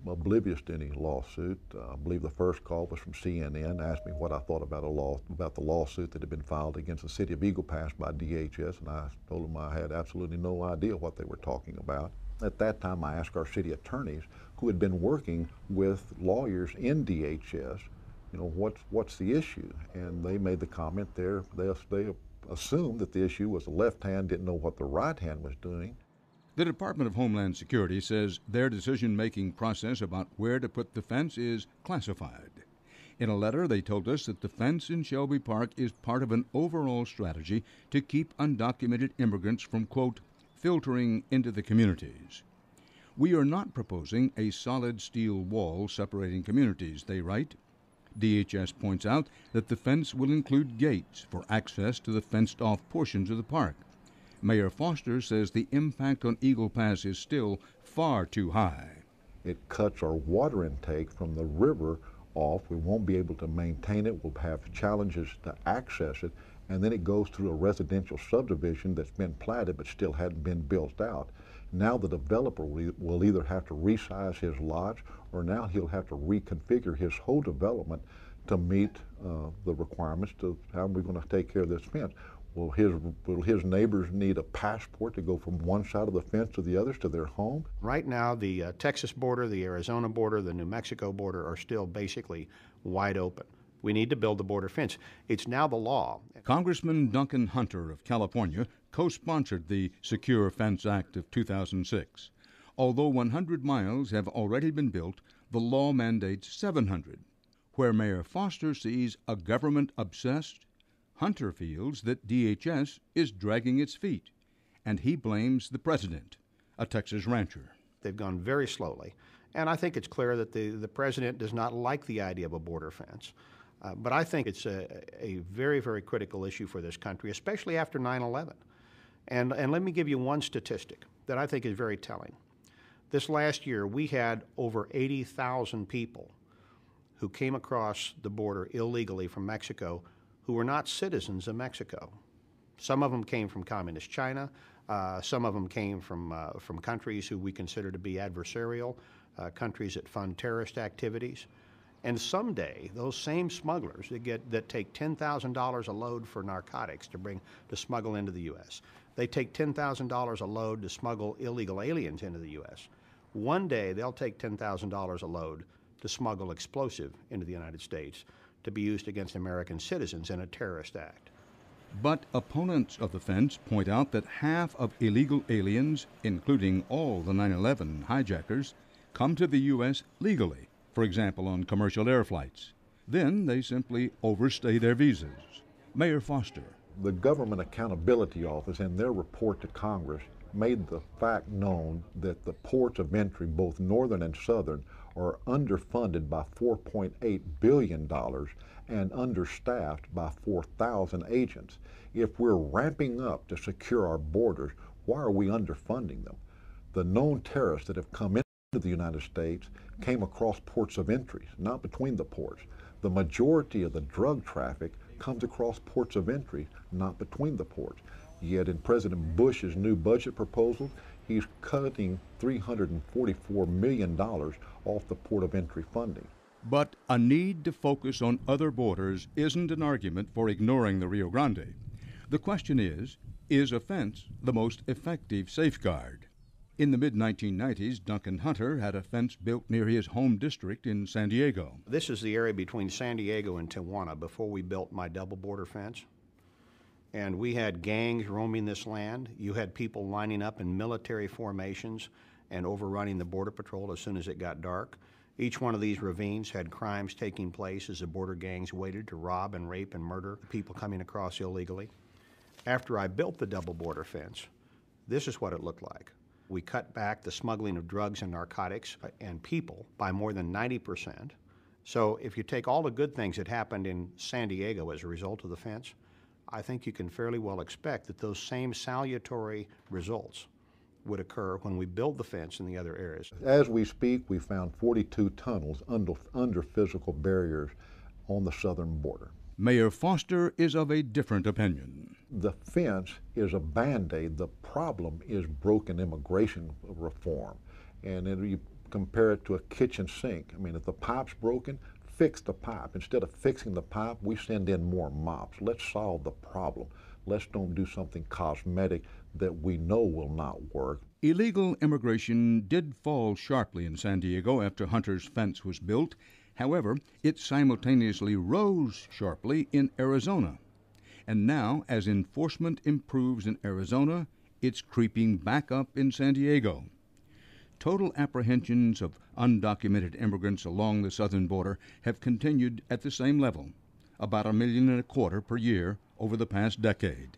oblivious to any lawsuit. I believe the first call was from CNN, asked me what I thought about the lawsuit that had been filed against the city of Eagle Pass by DHS, and I told them I had absolutely no idea what they were talking about. At that time, I asked our city attorneys, who had been working with lawyers in DHS, you know, what's the issue? And they made the comment there, they assumed that the issue was the left hand didn't know what the right hand was doing. The Department of Homeland Security says their decision-making process about where to put the fence is classified. In a letter, they told us that the fence in Shelby Park is part of an overall strategy to keep undocumented immigrants from, quote, filtering into the communities. We are not proposing a solid steel wall separating communities, they write. DHS points out that the fence will include gates for access to the fenced-off portions of the park. Mayor Foster says the impact on Eagle Pass is still far too high. It cuts our water intake from the river off. We won't be able to maintain it. We'll have challenges to access it. And then it goes through a residential subdivision that's been platted but still hadn't been built out. Now the developer will either have to resize his lots, or now he'll have to reconfigure his whole development to meet the requirements to how are we going to take care of this fence. Will his neighbors need a passport to go from one side of the fence to the others to their home? Right now, the Texas border, the Arizona border, the New Mexico border are still basically wide open. We need to build the border fence. It's now the law. Congressman Duncan Hunter of California co-sponsored the Secure Fence Act of 2006. Although 100 miles have already been built, the law mandates 700. Where Mayor Foster sees a government obsessed, Hunter feels that DHS is dragging its feet, and he blames the president, a Texas rancher. They've gone very slowly, and I think it's clear that the president does not like the idea of a border fence. But I think it's a very, very critical issue for this country, especially after 9/11. And let me give you one statistic that I think is very telling. This last year, we had over 80,000 people who came across the border illegally from Mexico who were not citizens of Mexico. Some of them came from communist China. Some of them came from countries who we consider to be adversarial, countries that fund terrorist activities. And someday, those same smugglers that take $10,000 a load for narcotics to smuggle into the U.S., they take $10,000 a load to smuggle illegal aliens into the U.S. One day, they'll take $10,000 a load to smuggle explosive into the United States to be used against American citizens in a terrorist act. But opponents of the fence point out that half of illegal aliens, including all the 9/11 hijackers, come to the U.S. legally. For example, on commercial air flights. Then they simply overstay their visas. Mayor Foster. The Government Accountability Office, in their report to Congress, made the fact known that the ports of entry, both northern and southern, are underfunded by $4.8 billion and understaffed by 4,000 agents. If we're ramping up to secure our borders, why are we underfunding them? The known terrorists that have come in the United States came across ports of entry, not between the ports. the majority of the drug traffic comes across ports of entry, not between the ports. Yet in President Bush's new budget proposal, he's cutting $344 million off the port of entry funding. But a need to focus on other borders isn't an argument for ignoring the Rio Grande. The question is a fence the most effective safeguard? In the mid-1990s, Duncan Hunter had a fence built near his home district in San Diego. This is the area between San Diego and Tijuana before we built my double border fence. And we had gangs roaming this land. You had people lining up in military formations and overrunning the Border Patrol as soon as it got dark. Each one of these ravines had crimes taking place as the border gangs waited to rob and rape and murder people coming across illegally. After I built the double border fence, this is what it looked like. We cut back the smuggling of drugs and narcotics and people by more than 90%. So if you take all the good things that happened in San Diego as a result of the fence, I think you can fairly well expect that those same salutary results would occur when we build the fence in the other areas. As we speak, we found 42 tunnels under physical barriers on the southern border. Mayor Foster is of a different opinion. The fence is a band-aid. The problem is broken immigration reform. And then you compare it to a kitchen sink. I mean, if the pipe's broken, fix the pipe. Instead of fixing the pipe, we send in more mops. Let's solve the problem. Let's don't do something cosmetic that we know will not work. Illegal immigration did fall sharply in San Diego after Hunter's fence was built. However, it simultaneously rose sharply in Arizona. And now, as enforcement improves in Arizona, it's creeping back up in San Diego. Total apprehensions of undocumented immigrants along the southern border have continued at the same level, about 1.25 million per year over the past decade.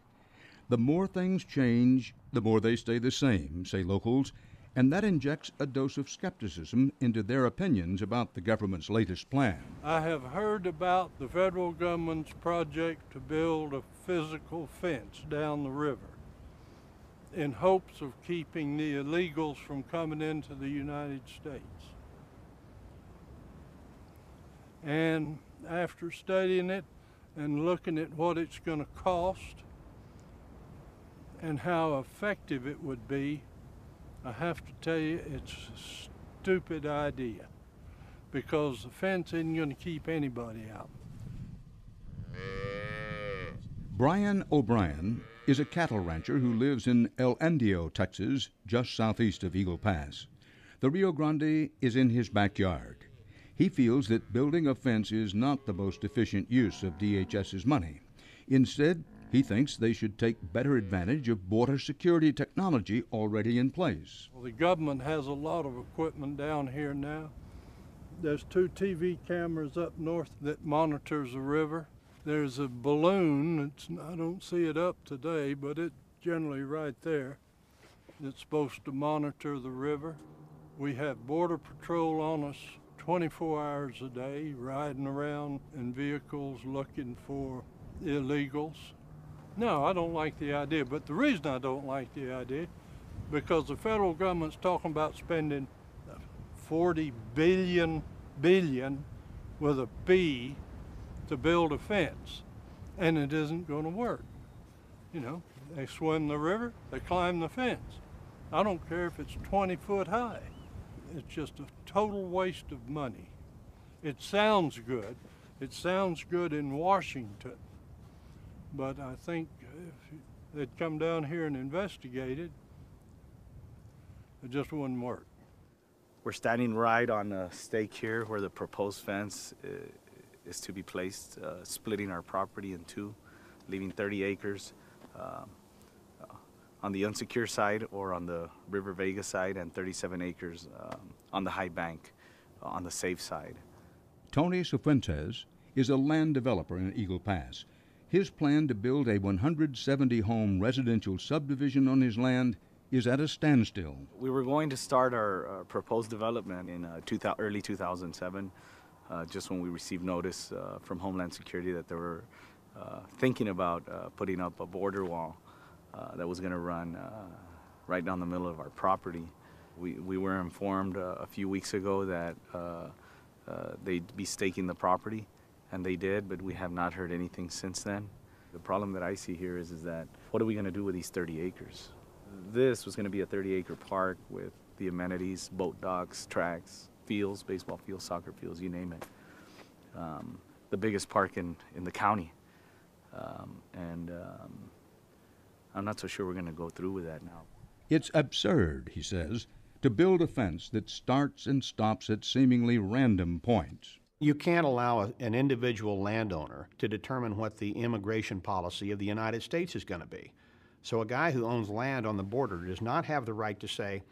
The more things change, the more they stay the same, say locals, and that injects a dose of skepticism into their opinions about the government's latest plan. I have heard about the federal government's project to build a physical fence down the river in hopes of keeping the illegals from coming into the United States. And after studying it and looking at what it's going to cost and how effective it would be, I have to tell you, it's a stupid idea, because the fence isn't going to keep anybody out. Brian O'Brien is a cattle rancher who lives in El Indio, Texas, just southeast of Eagle Pass. The Rio Grande is in his backyard. He feels that building a fence is not the most efficient use of DHS's money. Instead, he thinks they should take better advantage of border security technology already in place. Well, the government has a lot of equipment down here now. There's 2 TV cameras up north that monitors the river. There's a balloon, I don't see it up today, but it's generally right there. It's supposed to monitor the river. We have Border Patrol on us 24 hours a day, riding around in vehicles looking for illegals. No, I don't like the idea, but the reason I don't like the idea, because the federal government's talking about spending $40 billion with a B to build a fence, and it isn't going to work. You know, they swim the river, they climb the fence. I don't care if it's 20 foot high. It's just a total waste of money. It sounds good. It sounds good in Washington. But I think if they'd come down here and investigate it, it just wouldn't work. We're standing right on a stake here where the proposed fence is to be placed, splitting our property in 2, leaving 30 acres on the unsecure side or on the River Vega side, and 37 acres on the high bank, on the safe side. Tony Cifuentes is a land developer in Eagle Pass. His plan to build a 170-home residential subdivision on his land is at a standstill. We were going to start our proposed development in early 2007, just when we received notice from Homeland Security that they were thinking about putting up a border wall that was going to run right down the middle of our property. We were informed a few weeks ago that they'd be staking the property and they did, but we have not heard anything since then. The problem that I see here is that what are we going to do with these 30 acres? This was going to be a 30-acre park with the amenities, boat docks, tracks, fields, baseball fields, soccer fields, you name it. The biggest park in the county. I'm not so sure we're going to go through with that now. It's absurd, he says, to build a fence that starts and stops at seemingly random points. You can't allow an individual landowner to determine what the immigration policy of the United States is going to be. So a guy who owns land on the border does not have the right to say,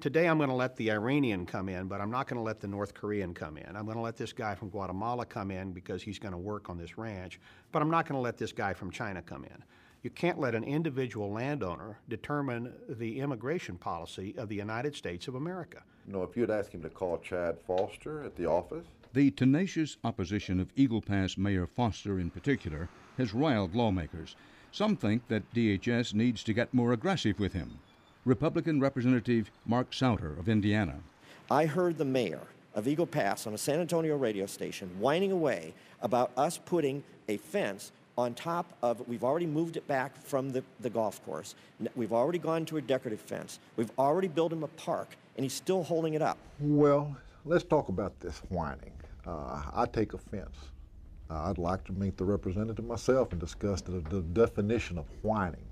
today I'm going to let the Iranian come in, but I'm not going to let the North Korean come in. I'm going to let this guy from Guatemala come in because he's going to work on this ranch, but I'm not going to let this guy from China come in. You can't let an individual landowner determine the immigration policy of the United States of America. You know, if you'd ask him to call Chad Foster at the office. The tenacious opposition of Eagle Pass Mayor Foster in particular has riled lawmakers. Some think that DHS needs to get more aggressive with him. Republican Representative Mark Souter of Indiana. I heard the mayor of Eagle Pass on a San Antonio radio station whining away about us putting a fence on top of, we've already moved it back from the golf course, we've already gone to a decorative fence, we've already built him a park, and he's still holding it up. Well, let's talk about this whining. I take offense. I'd like to meet the representative myself and discuss the definition of whining.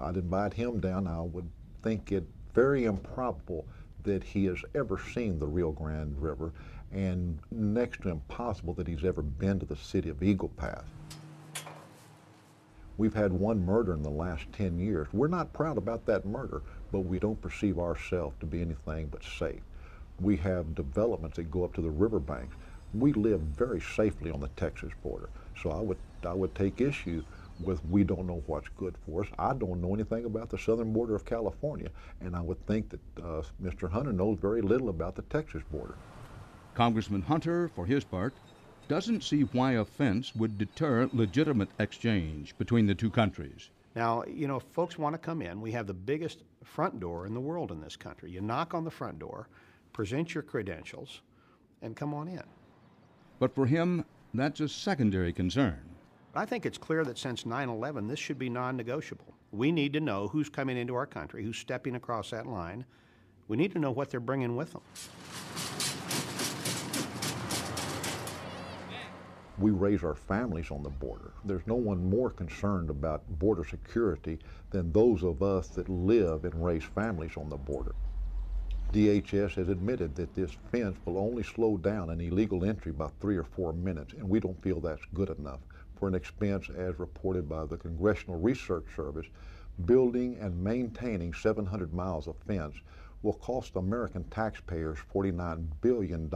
I'd invite him down. I would think it very improbable that he has ever seen the Rio Grande River, and next to impossible that he's ever been to the city of Eagle Pass. We've had one murder in the last 10 years. We're not proud about that murder, but we don't perceive ourselves to be anything but safe. We have developments that go up to the riverbanks. We live very safely on the Texas border. So I would take issue with we don't know what's good for us. I don't know anything about the southern border of California, and I would think that Mr. Hunter knows very little about the Texas border. Congressman Hunter, for his part, doesn't see why a fence would deter legitimate exchange between the two countries. Now, you know, if folks want to come in, we have the biggest front door in the world in this country. You knock on the front door, present your credentials, and come on in. But for him, that's a secondary concern. I think it's clear that since 9/11, this should be non-negotiable. We need to know who's coming into our country, who's stepping across that line. We need to know what they're bringing with them. We raise our families on the border. There's no one more concerned about border security than those of us that live and raise families on the border. DHS has admitted that this fence will only slow down an illegal entry by 3 or 4 minutes, and we don't feel that's good enough. For an expense, as reported by the Congressional Research Service, building and maintaining 700 miles of fence will cost American taxpayers $49 billion.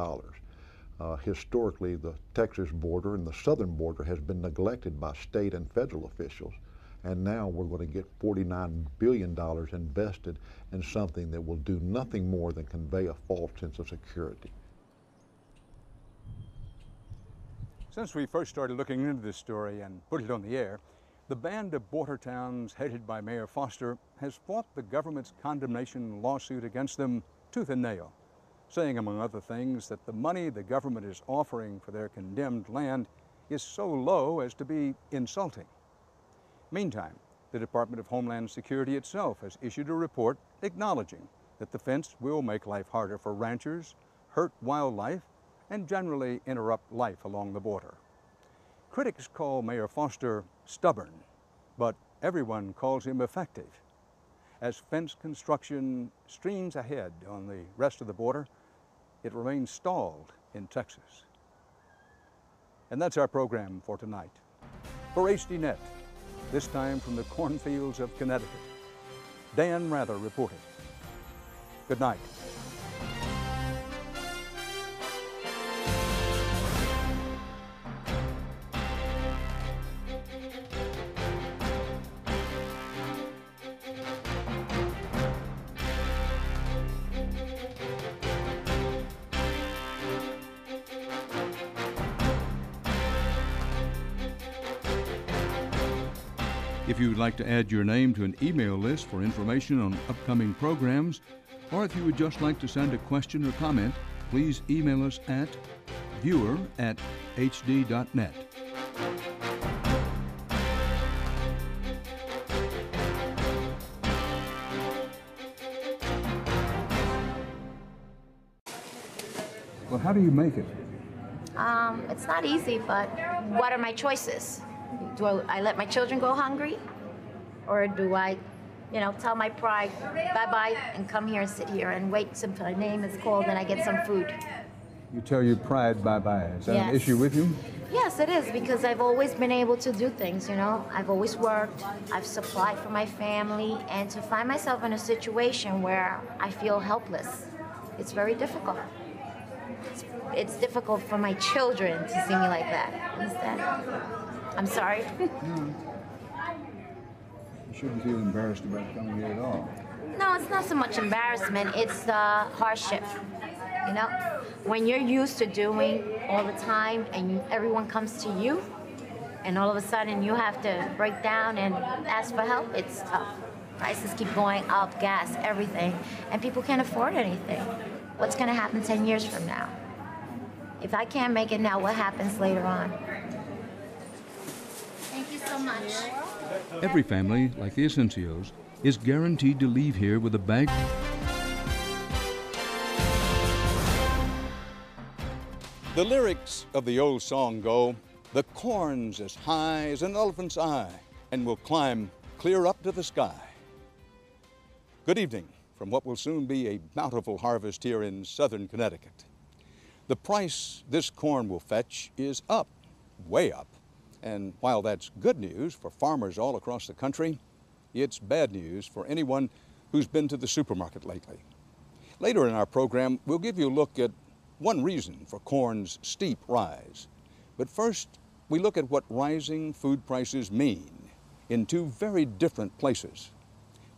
Historically, the Texas border and the southern border has been neglected by state and federal officials, and now we're going to get $49 billion invested in something that will do nothing more than convey a false sense of security. Since we first started looking into this story and put it on the air, the band of border towns headed by Mayor Foster has fought the government's condemnation lawsuit against them tooth and nail, saying, among other things, that the money the government is offering for their condemned land is so low as to be insulting. Meantime, the Department of Homeland Security itself has issued a report acknowledging that the fence will make life harder for ranchers, hurt wildlife, and generally interrupt life along the border. Critics call Mayor Foster stubborn, but everyone calls him effective. As fence construction streams ahead on the rest of the border, it remains stalled in Texas. And that's our program for tonight. For HDNet, this time from the cornfields of Connecticut, Dan Rather reported. Good night. If you'd like to add your name to an email list for information on upcoming programs, or if you would just like to send a question or comment, please email us at viewer@hd.net. Well, how do you make it? It's not easy, but what are my choices? Do I let my children go hungry? Or do I, you know, tell my pride, bye-bye, and come here and sit here and wait until my name is called and I get some food? You tell your pride bye-bye. Is that an issue with you? Yes, it is, because I've always been able to do things, you know. I've always worked, I've supplied for my family, and to find myself in a situation where I feel helpless, it's very difficult. It's difficult for my children to see me like that. Understand? I'm sorry. No. You shouldn't feel embarrassed about coming here at all. No, it's not so much embarrassment. It's the hardship. You know, when you're used to doing all the time and everyone comes to you, and all of a sudden you have to break down and ask for help, it's tough. Prices keep going up, gas, everything, and people can't afford anything. What's going to happen 10 years from now? If I can't make it now, what happens later on? Thank you so much. Every family, like the Asencios, is guaranteed to leave here with a bag. The lyrics of the old song go, "The corn's as high as an elephant's eye and will climb clear up to the sky." Good evening from what will soon be a bountiful harvest here in southern Connecticut. The price this corn will fetch is up, way up. And while that's good news for farmers all across the country, it's bad news for anyone who's been to the supermarket lately. Later in our program, we'll give you a look at one reason for corn's steep rise. But first, we look at what rising food prices mean in two very different places.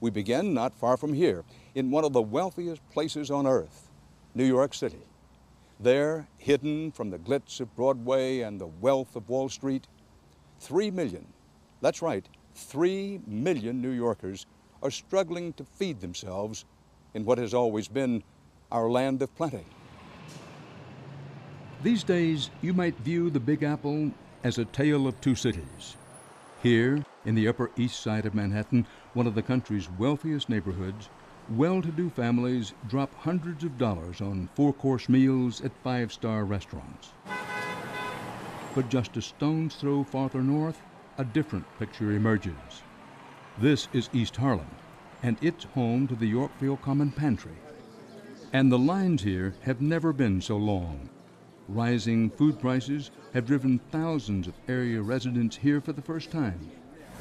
We begin not far from here, in one of the wealthiest places on earth, New York City. There, hidden from the glitz of Broadway and the wealth of Wall Street, 3 million, that's right, 3 million New Yorkers are struggling to feed themselves in what has always been our land of plenty. These days, you might view the Big Apple as a tale of two cities. Here, in the Upper East Side of Manhattan, one of the country's wealthiest neighborhoods, well-to-do families drop hundreds of dollars on four-course meals at five-star restaurants. But just a stone's throw farther north, a different picture emerges. This is East Harlem, and it's home to the Yorkville Common Pantry. And the lines here have never been so long. Rising food prices have driven thousands of area residents here for the first time.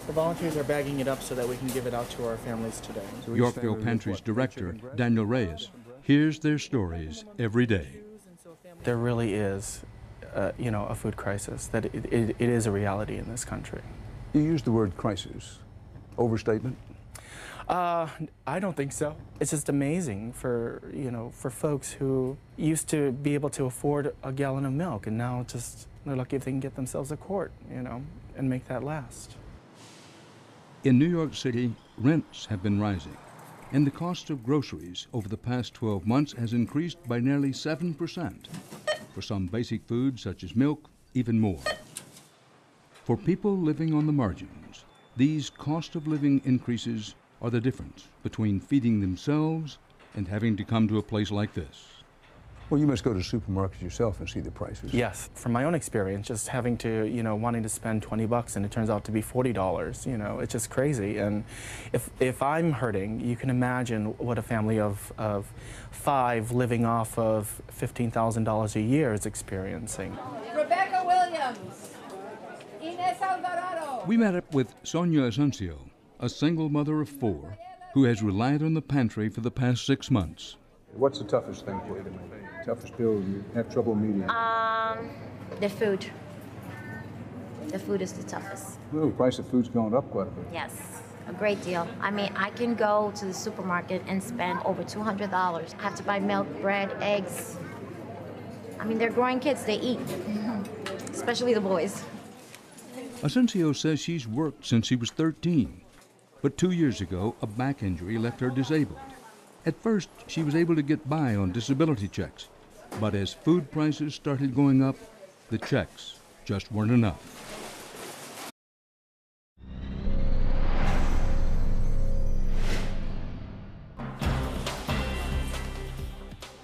The volunteers are bagging it up so that we can give it out to our families today. Yorkville Pantry's director, Daniel Reyes, hears their stories every day. There really is, you know, a food crisis, that it is a reality in this country. You use the word crisis. Overstatement? I don't think so. It's just amazing for, you know, for folks who used to be able to afford a gallon of milk, and now just they're lucky if they can get themselves a quart, you know, and make that last. In New York City, rents have been rising, and the cost of groceries over the past 12 months has increased by nearly 7%. For some basic foods, such as milk, even more. For people living on the margins, these cost of living increases are the difference between feeding themselves and having to come to a place like this. Well, you must go to supermarkets yourself and see the prices. Yes, from my own experience, just having to, you know, wanting to spend 20 bucks and it turns out to be $40, you know, it's just crazy. And if I'm hurting, you can imagine what a family of five living off of $15,000 a year is experiencing. Rebecca Williams, Ines Alvarado. We met up with Sonia Asencio, a single mother of four who has relied on the pantry for the past 6 months. What's the toughest thing for you to make? Toughest bill you have trouble meeting? The food. The food is the toughest. Well, the price of food's gone up quite a bit. Yes, a great deal. I mean, I can go to the supermarket and spend over $200. I have to buy milk, bread, eggs. I mean, they're growing kids, they eat, especially the boys. Asencio says she's worked since she was 13, but 2 years ago, a back injury left her disabled. At first, she was able to get by on disability checks, But as food prices started going up, the checks just weren't enough.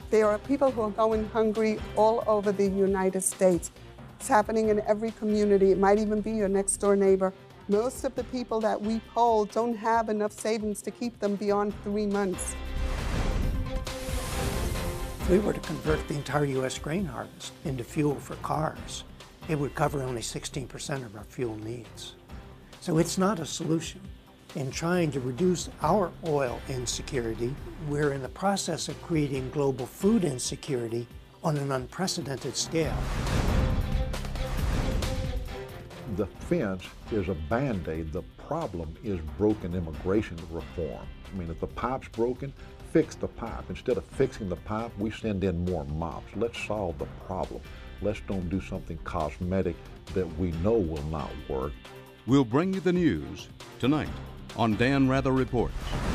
There are people who are going hungry all over the United States. It's happening in every community. It might even be your next door neighbor. Most of the people that we polled don't have enough savings to keep them beyond 3 months. If we were to convert the entire U.S. grain harvest into fuel for cars, it would cover only 16% of our fuel needs. So it's not a solution. In trying to reduce our oil insecurity, we're in the process of creating global food insecurity on an unprecedented scale. The fence is a Band-Aid. The problem is broken immigration reform. I mean, if the pipe's broken, fix the pipe. Instead of fixing the pipe, we send in more mops. Let's solve the problem. Let's don't do something cosmetic that we know will not work. We'll bring you the news tonight on Dan Rather Reports.